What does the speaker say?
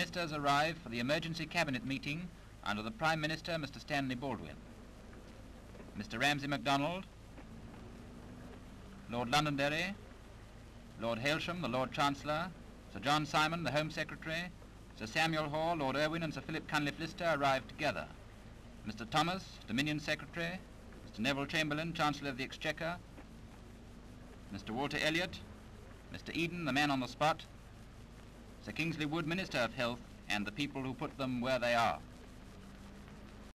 Ministers arrive for the emergency cabinet meeting under the Prime Minister, Mr. Stanley Baldwin. Mr. Ramsay MacDonald, Lord Londonderry, Lord Hailsham, the Lord Chancellor, Sir John Simon, the Home Secretary, Sir Samuel Hoare, Lord Irwin and Sir Philip Cunliffe Lister arrived together. Mr. Thomas, Dominion Secretary, Mr. Neville Chamberlain, Chancellor of the Exchequer, Mr. Walter Elliot, Mr. Eden, the man on the spot, Sir Kingsley Wood, Minister of Health, and the people who put them where they are.